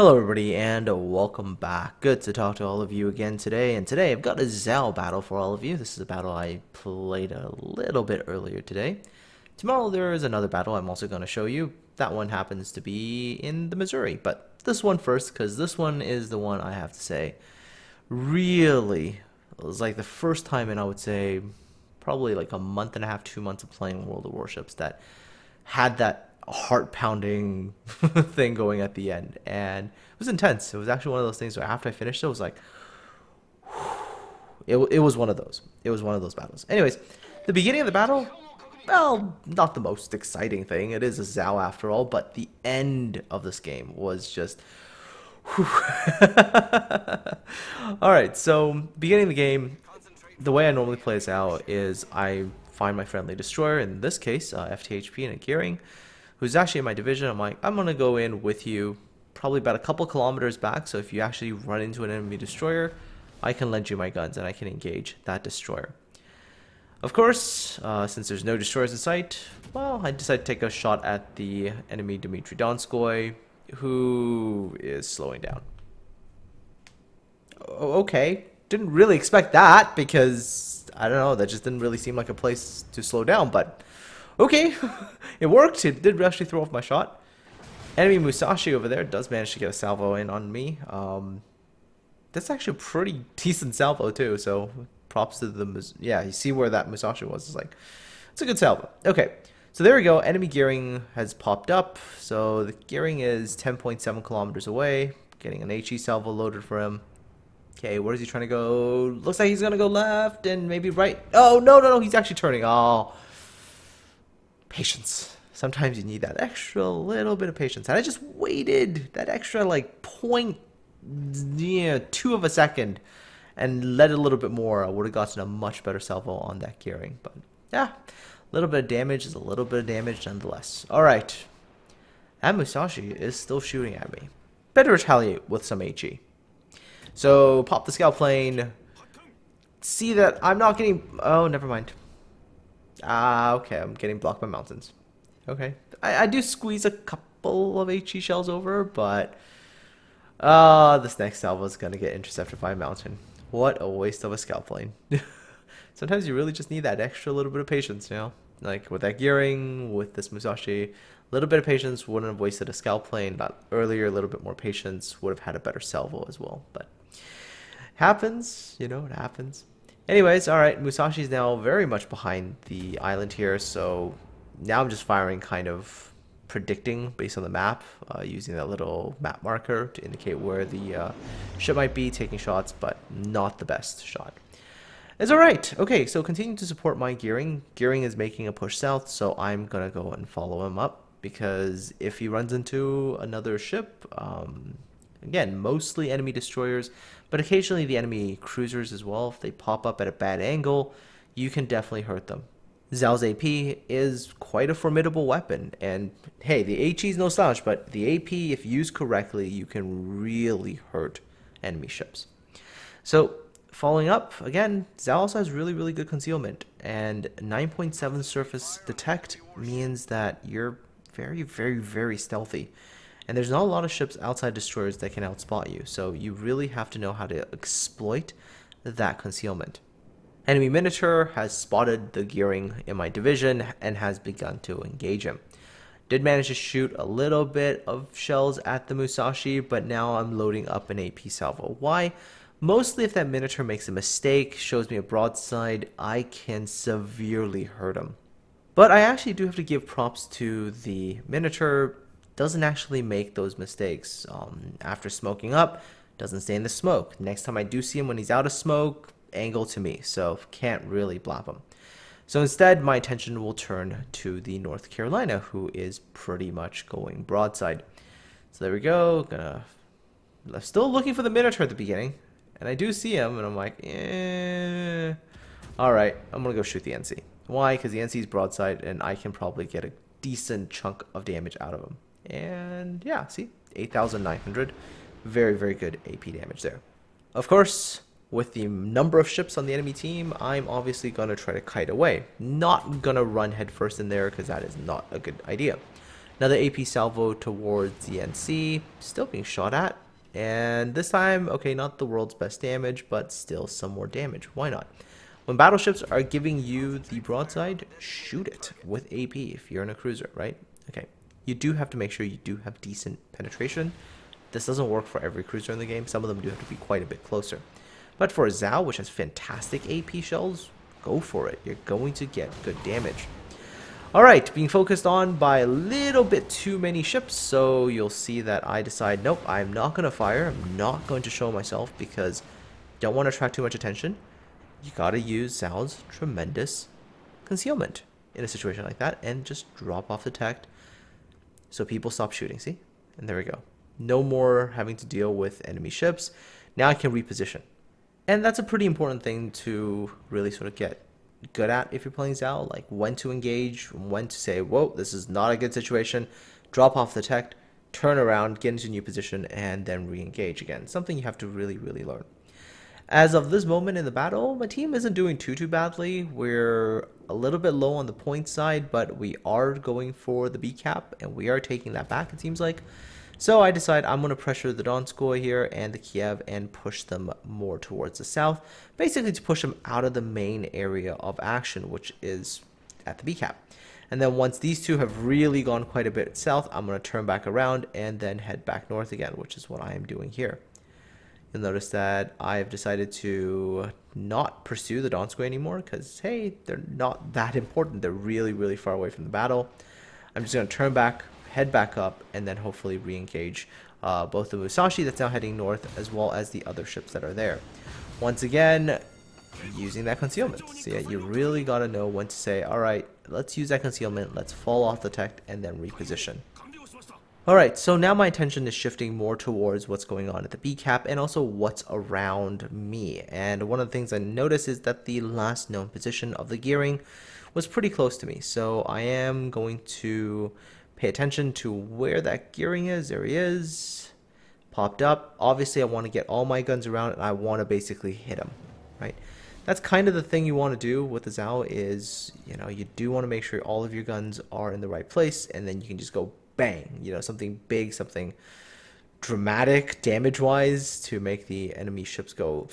Hello everybody and welcome back. Good to talk to all of you again today, and today I've got a Zao battle for all of you. This is a battle I played a little bit earlier today. Tomorrow there is another battle I'm also going to show you. That one happens to be in the Missouri, but this one first, because this one is the one I have to say really, it was like the first time in I would say probably like a month and a half, 2 months of playing World of Warships that had that heart-pounding thing going at the end, and it was intense. It was actually one of those things where after I finished it, I was like, it was one of those. It was one of those battles. Anyways, the beginning of the battle, well, not the most exciting thing. It is a Zao after all, but the end of this game was just... Alright, so beginning of the game, the way I normally play Zao is I find my friendly destroyer, in this case, FTHP and a Gearing, who's actually in my division. I'm like, I'm going to go in with you probably about a couple kilometers back, so if you actually run into an enemy destroyer, I can lend you my guns and I can engage that destroyer. Of course, since there's no destroyers in sight, well, I decide to take a shot at the enemy Dmitry Donskoy, who is slowing down. Okay, didn't really expect that, because, I don't know, that just didn't really seem like a place to slow down, but... okay, it worked. It did actually throw off my shot. Enemy Musashi over there does manage to get a salvo in on me. That's actually a pretty decent salvo too, so props to the... yeah, you see where that Musashi was. It's like, it's a good salvo. Okay, so there we go. Enemy Gearing has popped up. So the Gearing is 10.7 kilometers away. Getting an HE salvo loaded for him. Okay, where is he trying to go? Looks like he's going to go left and maybe right. Oh, no, he's actually turning. Oh... patience. Sometimes you need that extra little bit of patience. And I just waited that extra like 0.2 of a second and let a little bit more. I would have gotten a much better salvo on that Gearing. But yeah, a little bit of damage is a little bit of damage nonetheless. Alright. That Musashi is still shooting at me. Better retaliate with some HE. So pop the scout plane. See that I'm not getting... oh, never mind. Ah, okay, I'm getting blocked by mountains. Okay, I do squeeze a couple of HE shells over, but... this next salvo is going to get intercepted by a mountain. What a waste of a scout plane. Sometimes you really just need that extra little bit of patience, you know? Like, with that Gearing, with this Musashi, a little bit of patience wouldn't have wasted a scout plane. Not earlier, a little bit more patience would have had a better salvo as well, but... happens, you know, it happens. Anyways, alright, Musashi's now very much behind the island here, so now I'm just firing, kind of predicting based on the map, using that little map marker to indicate where the ship might be, taking shots, but not the best shot. It's alright! Okay, so continue to support my Gearing. Gearing is making a push south, so I'm gonna go and follow him up, because if he runs into another ship, again, mostly enemy destroyers, but occasionally the enemy cruisers as well. If they pop up at a bad angle, you can definitely hurt them. Zao's AP is quite a formidable weapon, and hey, the HE is no slouch, but the AP, if used correctly, you can really hurt enemy ships. So, following up, again, Zao also has really, really good concealment, and 9.7 surface detect means that you're very, very, very stealthy. And there's not a lot of ships outside destroyers that can outspot you, so you really have to know how to exploit that concealment. Enemy Minotaur has spotted the Gearing in my division and has begun to engage him. Did manage to shoot a little bit of shells at the Musashi, but now I'm loading up an AP salvo. Why? Mostly if that Minotaur makes a mistake, shows me a broadside, I can severely hurt him. But I actually do have to give props to the Minotaur. Doesn't actually make those mistakes. After smoking up, doesn't stay in the smoke. Next time I do see him when he's out of smoke, angle to me, so can't really blop him. So instead, my attention will turn to the North Carolina, who is pretty much going broadside. So there we go. I'm still looking for the Minotaur at the beginning, and I do see him, and I'm like, eh. Alright, I'm gonna go shoot the NC. Why? Because the NC's broadside, and I can probably get a decent chunk of damage out of him. And yeah, see, 8,900, very, very good AP damage there. Of course, with the number of ships on the enemy team, I'm obviously going to try to kite away. Not going to run headfirst in there, because that is not a good idea. Another AP salvo towards the NC, still being shot at. And this time, okay, not the world's best damage, but still some more damage. Why not? When battleships are giving you the broadside, shoot it with AP if you're in a cruiser, right? Okay, you do have to make sure you do have decent penetration. This doesn't work for every cruiser in the game. Some of them do have to be quite a bit closer. But for Zao, which has fantastic AP shells, go for it. You're going to get good damage. Alright, being focused on by a little bit too many ships, so you'll see that I decide, nope, I'm not going to fire, I'm not going to show myself because don't want to attract too much attention. You got to use Zao's tremendous concealment in a situation like that and just drop off the tech so people stop shooting, see? And there we go. No more having to deal with enemy ships. Now I can reposition. And that's a pretty important thing to really sort of get good at if you're playing Zao, like when to engage, when to say, whoa, this is not a good situation, drop off the tech, turn around, get into a new position, and then re-engage again. Something you have to really, really learn. As of this moment in the battle, my team isn't doing too badly. We're a little bit low on the point side, but we are going for the B cap, and we are taking that back, it seems like. So I decide I'm going to pressure the Donskoy here and the Kiev and push them more towards the south, basically to push them out of the main area of action, which is at the B cap. And then once these two have really gone quite a bit south, I'm going to turn back around and then head back north again, which is what I am doing here. You'll notice that I've decided to not pursue the Donskoy anymore because, hey, they're not that important. They're really, really far away from the battle. I'm just going to turn back, head back up, and then hopefully re-engage both the Musashi that's now heading north as well as the other ships that are there. Once again, using that concealment. So yeah, you really got to know when to say, alright, let's use that concealment, let's fall off the tech, and then reposition. Alright, so now my attention is shifting more towards what's going on at the B cap and also what's around me. And one of the things I notice is that the last known position of the gearing was pretty close to me. So I am going to pay attention to where that gearing is. There he is. Popped up. Obviously, I want to get all my guns around and I want to basically hit him, right? That's kind of the thing you want to do with the Zao is, you know, you do want to make sure all of your guns are in the right place and then you can just go bang, you know, something big, something dramatic damage-wise to make the enemy ships go,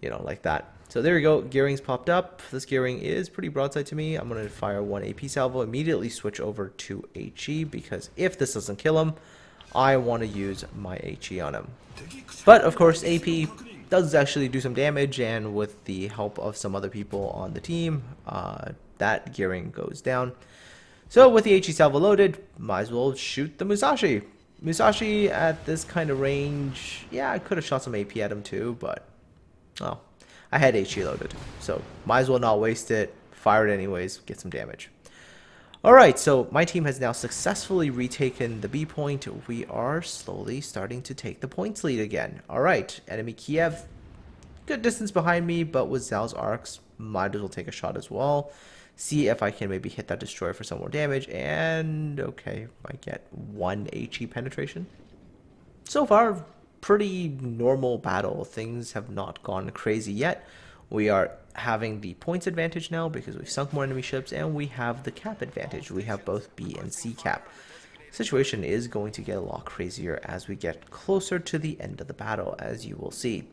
you know, like that. So there we go, gearing's popped up. This gearing is pretty broadside to me. I'm gonna fire one AP salvo, immediately switch over to HE because if this doesn't kill him, I wanna use my HE on him. But of course, AP does actually do some damage and with the help of some other people on the team, that gearing goes down. So with the HE salvo loaded, might as well shoot the Musashi. Musashi at this kind of range, yeah, I could have shot some AP at him too, but, oh. I had HE loaded, so might as well not waste it, fire it anyways, get some damage. Alright, so my team has now successfully retaken the B point. We are slowly starting to take the points lead again. Alright, enemy Kiev, good distance behind me, but with Zao's arcs, might as well take a shot as well. See if I can maybe hit that destroyer for some more damage, and okay, I get one HE penetration. So far, pretty normal battle. Things have not gone crazy yet. We are having the points advantage now because we've sunk more enemy ships and we have the cap advantage. We have both B and C cap. Situation is going to get a lot crazier as we get closer to the end of the battle, as you will see.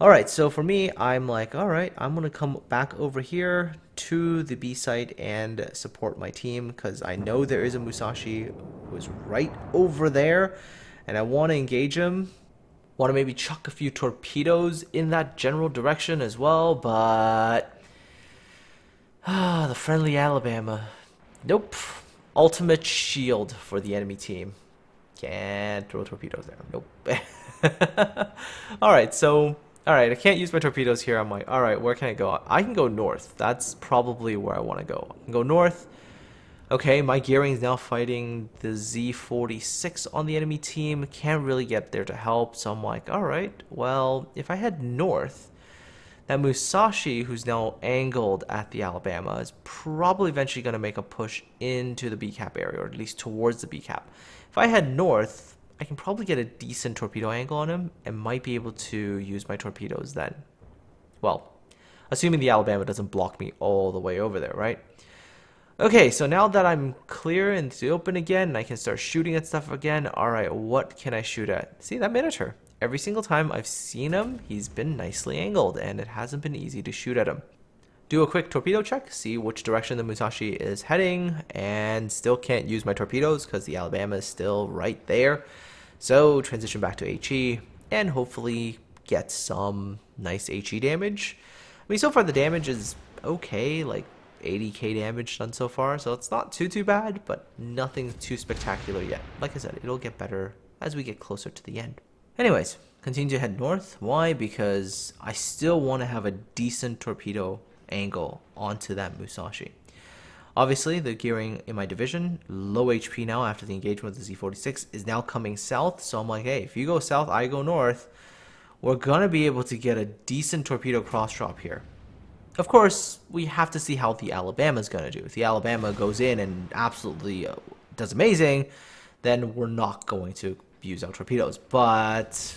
Alright, so for me, I'm like, alright, I'm going to come back over here to the B site and support my team because I know there is a Musashi who is right over there. And I want to engage him, want to maybe chuck a few torpedoes in that general direction as well, but the friendly Alabama. Nope. Ultimate shield for the enemy team. Can't throw torpedoes there. Nope. Alright, so, alright, I can't use my torpedoes here. I'm like, alright, where can I go? I can go north. That's probably where I want to go. I can go north. Okay, my gearing is now fighting the Z46 on the enemy team. Can't really get there to help, so I'm like, alright, well, if I head north, that Musashi, who's now angled at the Alabama, is probably eventually going to make a push into the B-cap area, or at least towards the B-cap. If I head north, I can probably get a decent torpedo angle on him, and might be able to use my torpedoes then. Well, assuming the Alabama doesn't block me all the way over there, right? Okay, so now that I'm clear and it's open again, and I can start shooting at stuff again, alright, what can I shoot at? See, that Minotaur. Every single time I've seen him, he's been nicely angled, and it hasn't been easy to shoot at him. Do a quick torpedo check, see which direction the Musashi is heading, and still can't use my torpedoes because the Alabama is still right there. So transition back to HE, and hopefully get some nice HE damage. I mean, so far the damage is okay, like 80k damage done so far, so it's not too bad, but nothing too spectacular yet. Like I said, it'll get better as we get closer to the end. Anyways, continue to head north. Why? Because I still want to have a decent torpedo angle onto that Musashi. Obviously, the gearing in my division, low HP now after the engagement with the Z46, is now coming south, so I'm like, hey, if you go south, I go north, we're gonna be able to get a decent torpedo cross drop here. Of course, we have to see how the Alabama's going to do. If the Alabama goes in and absolutely does amazing, then we're not going to use our torpedoes. But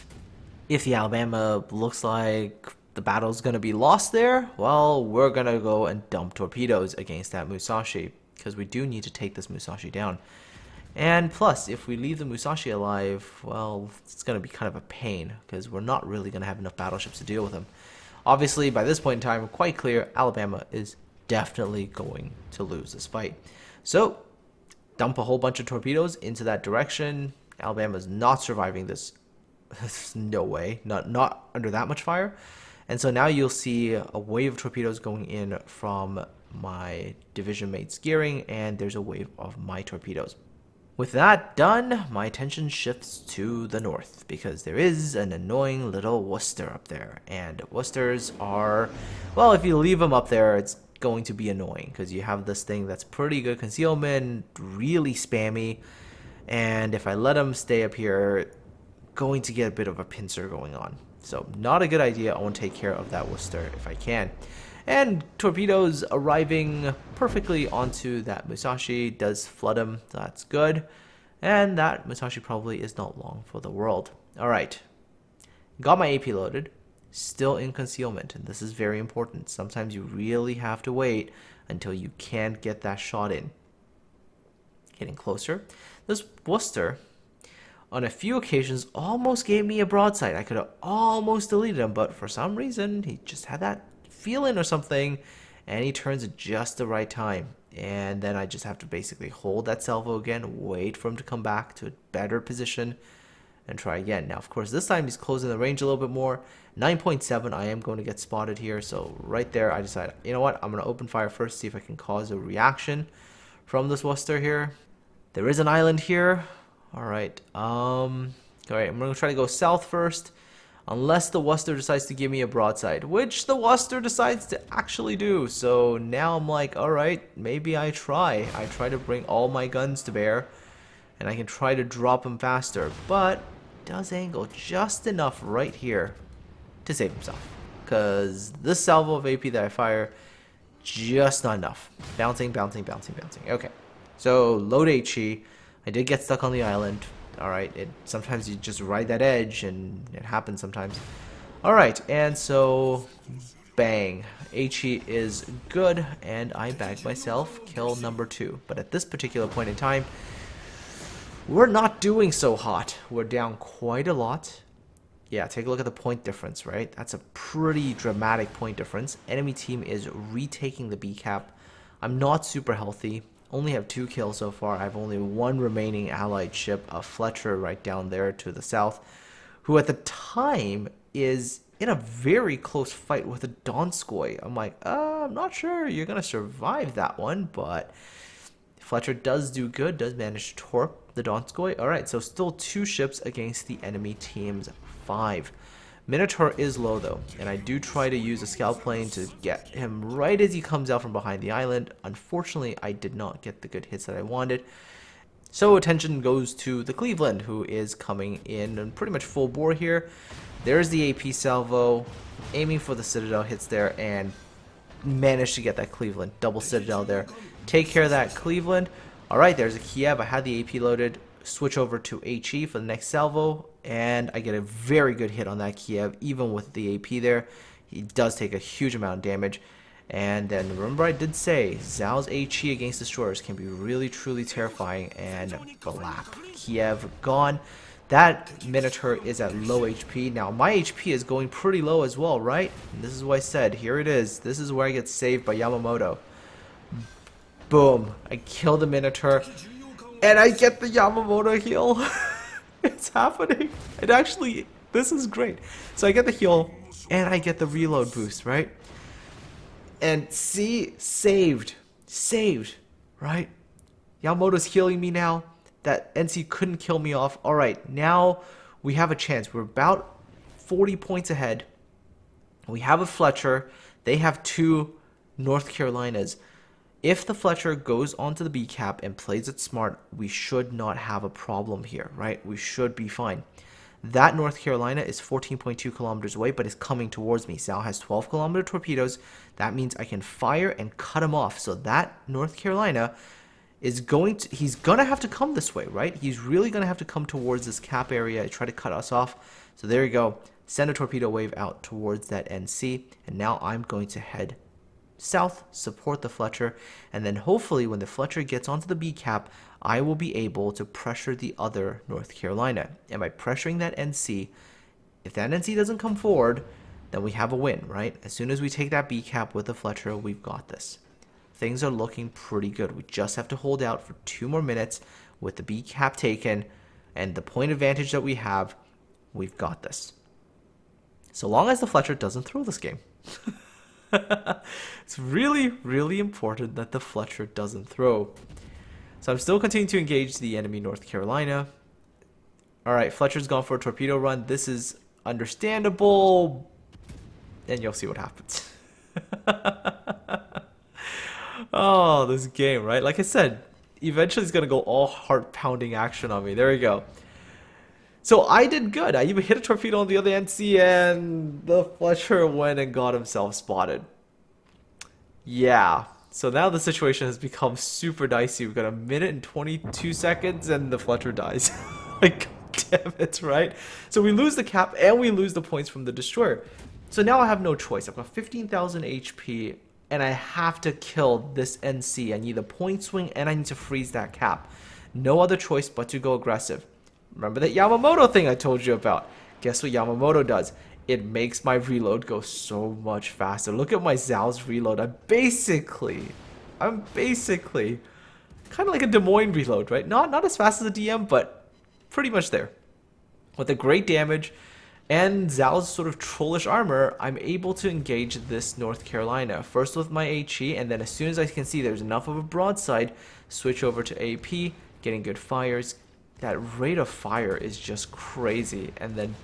if the Alabama looks like the battle's going to be lost there, well, we're going to go and dump torpedoes against that Musashi, because we do need to take this Musashi down. And plus, if we leave the Musashi alive, well, it's going to be kind of a pain, because we're not really going to have enough battleships to deal with him. Obviously, by this point in time, quite clear, Alabama is definitely going to lose this fight. So, dump a whole bunch of torpedoes into that direction. Alabama's not surviving this. No way. Not under that much fire. And so now you'll see a wave of torpedoes going in from my division mate's gearing, and there's a wave of my torpedoes. With that done, my attention shifts to the north, because there is an annoying little Worcester up there, and Worcesters are, well, if you leave them up there, it's going to be annoying, because you have this thing that's pretty good concealment, really spammy, and if I let them stay up here, going to get a bit of a pincer going on. So, not a good idea. I want to take care of that Worcester if I can. And torpedoes arriving perfectly onto that Musashi does flood him, so that's good. And that Musashi probably is not long for the world. Alright, got my AP loaded, still in concealment, and this is very important. Sometimes you really have to wait until you can't get that shot in. Getting closer. This Worcester, on a few occasions, almost gave me a broadside. I could have almost deleted him, but for some reason, he just had that feeling or something, and he turns at just the right time, and then I just have to basically hold that salvo again, wait for him to come back to a better position, and try again. Now of course this time he's closing the range a little bit more. 9.7, I am going to get spotted here, so right there I decide, you know what, I'm going to open fire first, see if I can cause a reaction from this Worcester here. There is an island here. Alright, I'm going to try to go south first. Unless the Worcester decides to give me a broadside, which the Worcester decides to actually do. So now I'm like, alright, maybe I try. I try to bring all my guns to bear, and I can try to drop him faster. But does angle just enough right here to save himself. Because this salvo of AP that I fire, just not enough. Bouncing. Okay, so load HE. I did get stuck on the island. Alright, sometimes you just ride that edge, and it happens sometimes. Alright, and so, bang. HE is good, and I bagged myself kill number 2. But at this particular point in time, we're not doing so hot. We're down quite a lot. Yeah, take a look at the point difference, right? That's a pretty dramatic point difference. Enemy team is retaking the B cap. I'm not super healthy. Only have 2 kills so far. I have only 1 remaining allied ship, a Fletcher right down there to the south, who at the time is in a very close fight with a Donskoy. I'm like, I'm not sure you're going to survive that one, but Fletcher does do good, does manage to torp the Donskoy. Alright, so still 2 ships against the enemy team's 5. Minotaur is low though, and I do try to use a scout plane to get him right as he comes out from behind the island. Unfortunately, I did not get the good hits that I wanted. So attention goes to the Cleveland, who is coming in and pretty much full bore here. There's the AP salvo, aiming for the Citadel, hits there, and managed to get that Cleveland. Double Citadel there. Take care of that Cleveland. Alright, there's a Kiev. I had the AP loaded. Switch over to HE for the next salvo, and I get a very good hit on that Kiev. Even with the AP there, he does take a huge amount of damage, And then remember I did say Zal's HE against destroyers can be really truly terrifying. And blap, Kiev gone. That Minotaur is at low HP. Now my HP is going pretty low as well, right? And this is why I said, here it is. This is where I get saved by Yamamoto. Boom, I kill the Minotaur and I get the Yamamoto heal. It's happening. It actually, this is great. So I get the heal and I get the reload boost, right? And see, saved, right? Yamamoto's healing me now. That NC couldn't kill me off. All right, now we have a chance. We're about 40 points ahead. We have a Fletcher. They have two North Carolinas. If the Fletcher goes onto the B cap and plays it smart, we should not have a problem here, right? We should be fine. That North Carolina is 14.2 kilometers away, but it's coming towards me. Sal has 12-kilometer torpedoes. That means I can fire and cut him off. So that North Carolina is going to... he's going to have to come this way, right? He's really going to have to come towards this cap area and try to cut us off. So there you go. Send a torpedo wave out towards that NC. And now I'm going to head south, support the Fletcher. And then hopefully when the Fletcher gets onto the B cap, I will be able to pressure the other North Carolina. And by pressuring that NC, if that NC doesn't come forward, then we have a win, right? As soon as we take that B cap with the Fletcher, we've got this. Things are looking pretty good. We just have to hold out for 2 more minutes with the B cap taken and the point advantage that we have. We've got this. So long as the Fletcher doesn't throw this game. It's really, really important that the Fletcher doesn't throw. So I'm still continuing to engage the enemy North Carolina. Alright, Fletcher's gone for a torpedo run. This is understandable. And you'll see what happens. Oh, this game, right? Like I said, eventually it's going to go all heart-pounding action on me. There we go. So I did good. I even hit a torpedo on the other NC and the Fletcher went and got himself spotted. Yeah. So now the situation has become super dicey. We've got 1 minute and 22 seconds and the Fletcher dies. Like, damn it, right? So we lose the cap and we lose the points from the destroyer. So now I have no choice. I've got 15,000 HP and I have to kill this NC. I need a point swing and I need to freeze that cap. No other choice but to go aggressive. Remember that Yamamoto thing I told you about? Guess what Yamamoto does? It makes my reload go so much faster. Look at my Zal's reload. I'm basically kind of like a Des Moines reload, right? Not as fast as a DM, but pretty much there. With the great damage and Zal's sort of trollish armor, I'm able to engage this North Carolina. First with my HE, and then as soon as I can see there's enough of a broadside, switch over to AP, getting good fires. That rate of fire is just crazy. And then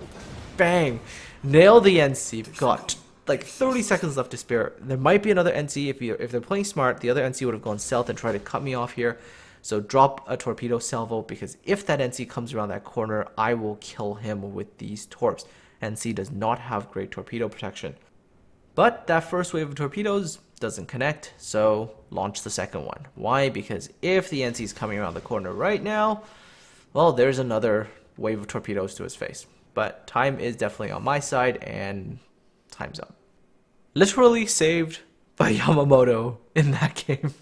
bang, nail the NC. Got like 30 seconds left to spare. There might be another NC. If they're playing smart, the other NC would have gone south and tried to cut me off here. So drop a torpedo salvo, because if that NC comes around that corner, I will kill him with these torps. NC does not have great torpedo protection. But that first wave of torpedoes doesn't connect, so launch the second one. Why? Because if the NC is coming around the corner right now, well, there's another wave of torpedoes to his face. But time is definitely on my side, and time's up. Literally saved by Yamamoto in that game.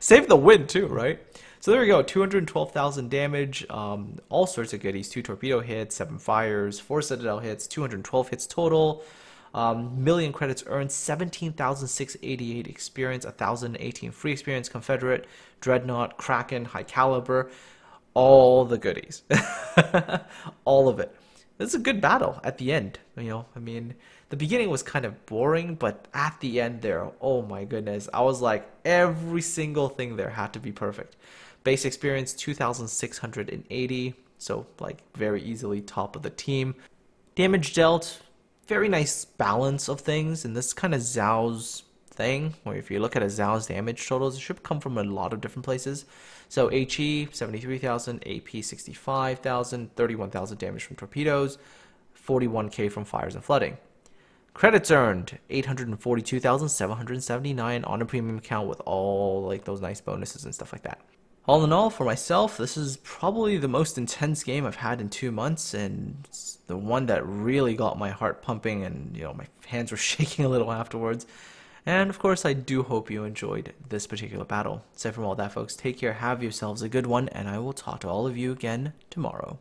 Saved the win too, right? So there we go, 212,000 damage, all sorts of goodies. 2 torpedo hits, 7 fires, 4 citadel hits, 212 hits total. Million credits earned, 17,688 experience, 1,018 free experience, Confederate, Dreadnought, Kraken, High Caliber. All the goodies. All of it. It's a good battle at the end. You know, I mean, the beginning was kind of boring, but at the end there, oh my goodness, I was like, every single thing there had to be perfect. Base experience 2,680, so like very easily top of the team. Damage dealt, very nice balance of things, and this kind of Zhao's thing, where if you look at a Zhao's damage totals, it should come from a lot of different places. So HE 73,000, AP 65,000, 31,000 damage from torpedoes, 41k from fires and flooding. Credits earned 842,779 on a premium account with all like those nice bonuses and stuff like that. All in all, for myself, this is probably the most intense game I've had in 2 months, and it's the one that really got my heart pumping, and you know, my hands were shaking a little afterwards. And of course, I do hope you enjoyed this particular battle. So from all that, folks, take care, have yourselves a good one, and I will talk to all of you again tomorrow.